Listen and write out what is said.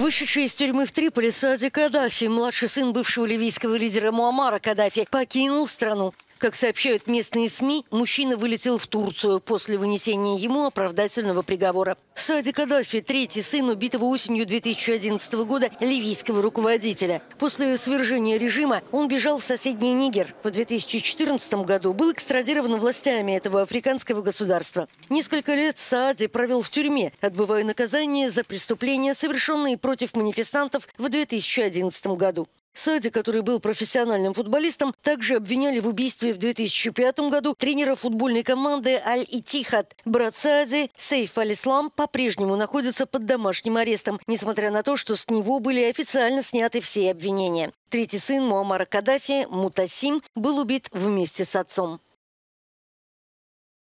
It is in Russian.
Вышедший из тюрьмы в Триполи Саади Каддафи, младший сын бывшего ливийского лидера Муаммара Каддафи, покинул страну. Как сообщают местные СМИ, мужчина вылетел в Турцию после вынесения ему оправдательного приговора. Саади Каддафи – третий сын убитого осенью 2011 года ливийского руководителя. После свержения режима он бежал в соседний Нигер. В 2014 году был экстрадирован властями этого африканского государства. Несколько лет Саади провел в тюрьме, отбывая наказание за преступления, совершенные против манифестантов в 2011 году. Саади, который был профессиональным футболистом, также обвиняли в убийстве в 2005 году тренера футбольной команды Аль-Итихат. Брат Саади, Сейф Алислам, по-прежнему находится под домашним арестом, несмотря на то, что с него были официально сняты все обвинения. Третий сын Муаммара Каддафи, Мутасим, был убит вместе с отцом.